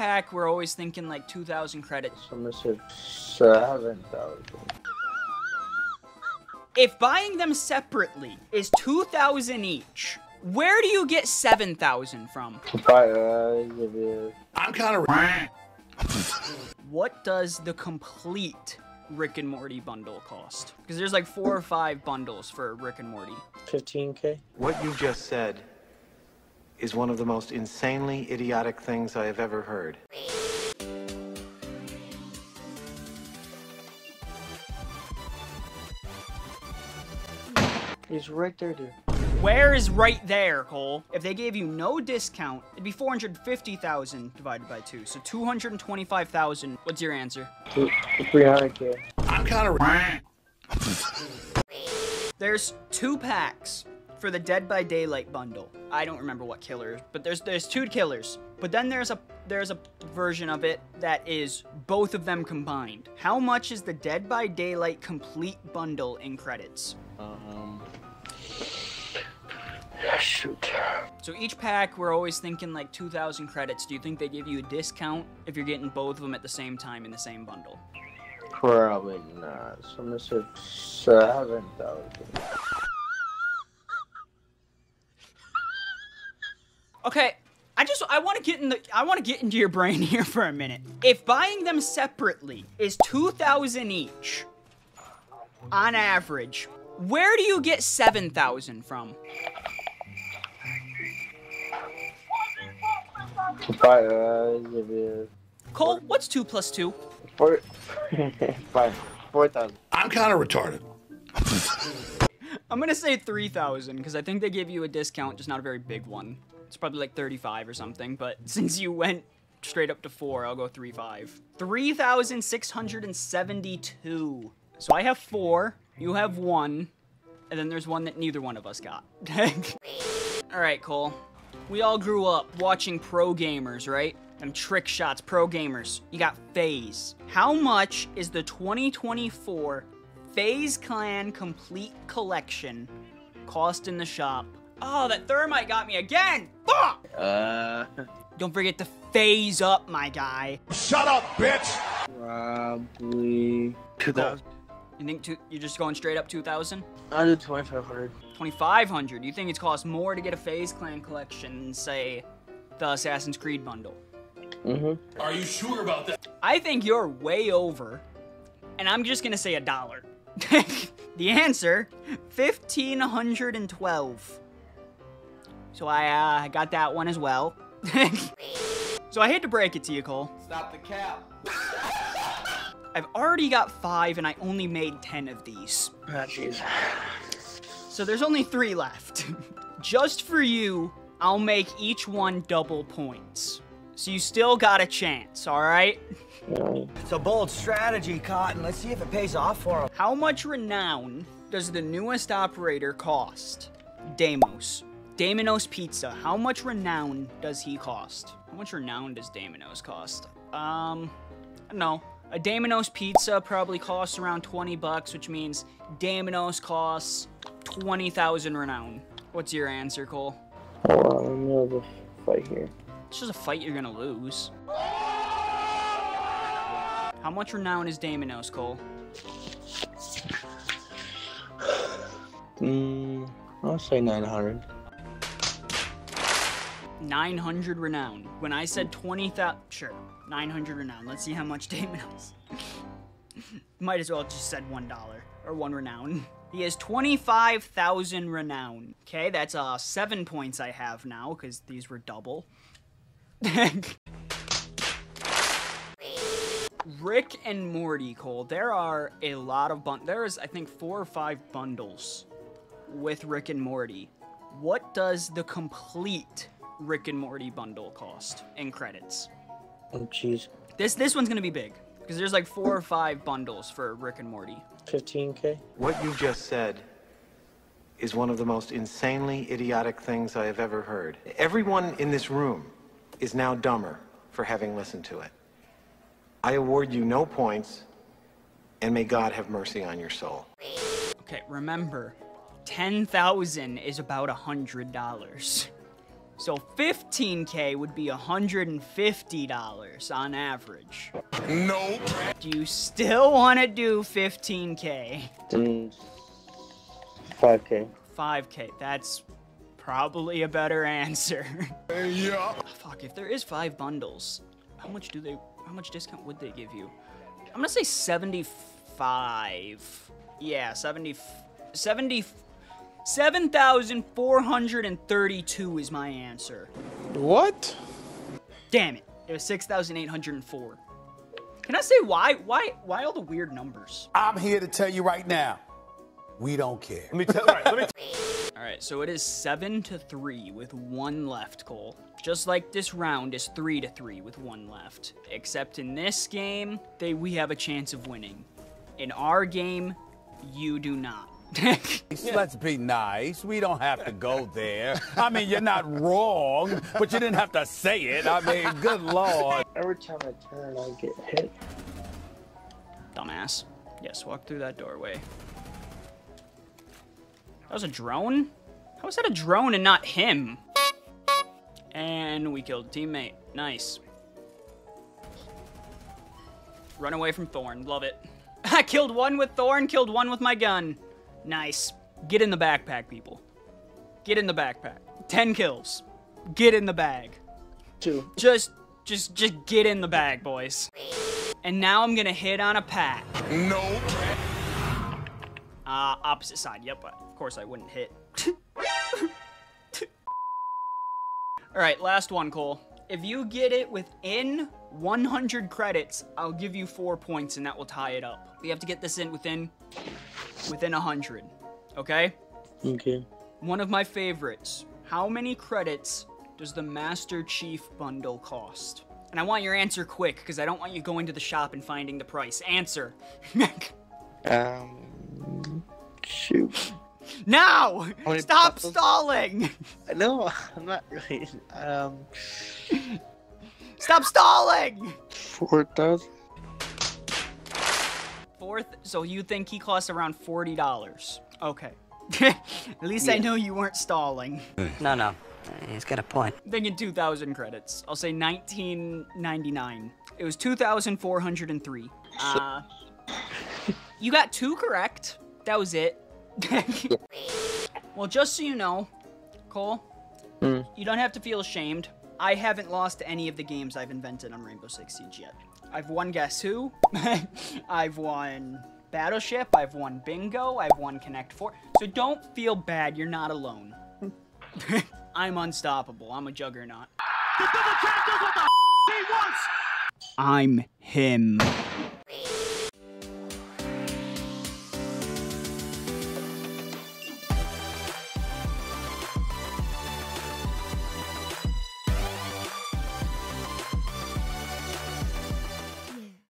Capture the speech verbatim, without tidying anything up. pack, we're always thinking like two thousand credits. I'm gonna say seven thousand. If buying them separately is two thousand each, where do you get seven thousand from? I'm kind of... What does the complete Rick and Morty bundle cost? Because there's like four or five bundles for Rick and Morty. fifteen K? What you just said is one of the most insanely idiotic things I have ever heard. He's right there, dude. Where is right there, Cole? If they gave you no discount, it'd be four hundred fifty thousand divided by two. So two hundred twenty-five thousand. What's your answer? three hundred K. I'm kind of... There's two packs for the Dead by Daylight bundle. I don't remember what killer, but there's there's two killers. But then there's a there's a version of it that is both of them combined. How much is the Dead by Daylight complete bundle in credits? Um, shoot. So each pack, we're always thinking like two thousand credits. Do you think they give you a discount if you're getting both of them at the same time in the same bundle? Probably not. So I'm gonna say seven thousand. Okay, I just, I want to get in the, I want to get into your brain here for a minute. If buying them separately is two thousand each, on average, where do you get seven thousand from? Cole, what's two plus two? Four, five, four thousand. I'm kind of retarded. I'm going to say three thousand because I think they give you a discount, just not a very big one. It's probably like thirty-five or something, but since you went straight up to four, I'll go three five. three thousand six hundred seventy-two. So I have four. You have one, and then there's one that neither one of us got. All right, Cole. We all grew up watching pro gamers, right? Them trick shots, pro gamers. You got FaZe. How much is the twenty twenty-four FaZe Clan Complete Collection cost in the shop? Oh, that thermite got me again! Fuck! Uh... Don't forget to phase up, my guy. Shut up, bitch! Probably... two thousand. You think two, you're just going straight up two thousand? I did twenty-five hundred. twenty-five hundred? You think it's cost more to get a FaZe Clan collection than, say, the Assassin's Creed bundle? Mm-hmm. Are you sure about that? I think you're way over, and I'm just gonna say a dollar. The answer, fifteen hundred twelve. So I uh, got that one as well. So I hate to break it to you, Cole. Stop the cap. I've already got five, and I only made ten of these. Ah, oh, jeez. So there's only three left. Just for you, I'll make each one double points. So you still got a chance, all right? It's a bold strategy, Cotton. Let's see if it pays off for him. How much renown does the newest operator cost? Deimos. Deimos Pizza. How much renown does he cost? How much renown does Deimos cost? Um, I don't know. A Deimos pizza probably costs around twenty bucks, which means Deimos costs twenty thousand renown. What's your answer, Cole? Hold on, I'm gonna have a fight here. It's just a fight you're gonna lose. How much renown is Deimos, Cole? Hmm, I'll say nine hundred. nine hundred renown. When I said twenty thousand, sure. nine hundred renown. Let's see how much Deimos. Might as well have just said one dollar or one renown. He has twenty-five thousand renown. Okay, that's uh seven points I have now because these were double. Rick and Morty, Cole. There are a lot of bun. There is, I think, four or five bundles with Rick and Morty. What does the complete Rick and Morty bundle cost in credits? Oh, jeez. This this one's gonna be big, because there's like four or five bundles for Rick and Morty. fifteen K? What you just said is one of the most insanely idiotic things I have ever heard. Everyone in this room is now dumber for having listened to it. I award you no points, and may God have mercy on your soul. Okay, remember, ten thousand is about a hundred dollars. So fifteen K would be one hundred fifty dollars on average. Nope. Do you still want to do fifteen K? Mm, five K. five K, that's probably a better answer. Yeah. Oh, fuck, if there is five bundles, how much do they, how much discount would they give you? I'm gonna say seventy-five. Yeah, seventy, seventy, seven thousand four hundred thirty-two is my answer. What? Damn it, it was six thousand eight hundred four. Can I say why, why, why all the weird numbers? I'm here to tell you right now, we don't care. Let me tell you, all right, let me all right, so it is seven to three with one left, Cole. Just like this round is three to three with one left. Except in this game, they, we have a chance of winning. In our game, you do not. Let's be nice. We don't have to go there. I mean, you're not wrong, but you didn't have to say it. I mean, good Lord. Every time I turn, I get hit. Dumbass. Yes, walk through that doorway. That was a drone? How was that a drone and not him? And we killed a teammate. Nice. Run away from Thorn. Love it. I killed one with Thorn, killed one with my gun. Nice. Get in the backpack, people. Get in the backpack. ten kills. Get in the bag. Two. Just, just, just get in the bag, boys. And now I'm gonna hit on a pat. Nope. Uh, opposite side. Yep, but of course I wouldn't hit. All right, last one, Cole. If you get it within one hundred credits, I'll give you four points and that will tie it up. We have to get this in within, within one hundred, okay? Okay. One of my favorites. How many credits does the Master Chief bundle cost? And I want your answer quick because I don't want you going to the shop and finding the price. Answer. um... Shoot. Now! Stop puzzles? Stalling! No, I'm not really. Um... Stop stalling! four thousand. Fourth, so you think he costs around forty dollars. Okay. At least yeah. I know you weren't stalling. No, no. He's got a point. I'm thinking two thousand credits. I'll say nineteen ninety-nine. It was two thousand four hundred three. Uh... You got two correct. That was it. Well, just so you know, Cole, mm. you don't have to feel ashamed. I haven't lost any of the games I've invented on Rainbow Six Siege yet. I've won Guess Who. I've won Battleship. I've won Bingo. I've won Connect Four. So don't feel bad. You're not alone. I'm unstoppable. I'm a juggernaut. The double champ does what the f he wants. I'm him.